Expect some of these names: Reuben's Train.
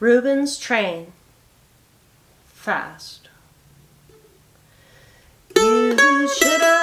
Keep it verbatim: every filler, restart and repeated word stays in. Reuben's train, fast. You should have